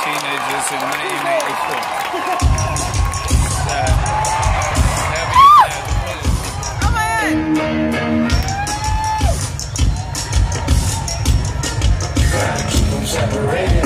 teenagers in 1984. Come on! Trying to keep them separated.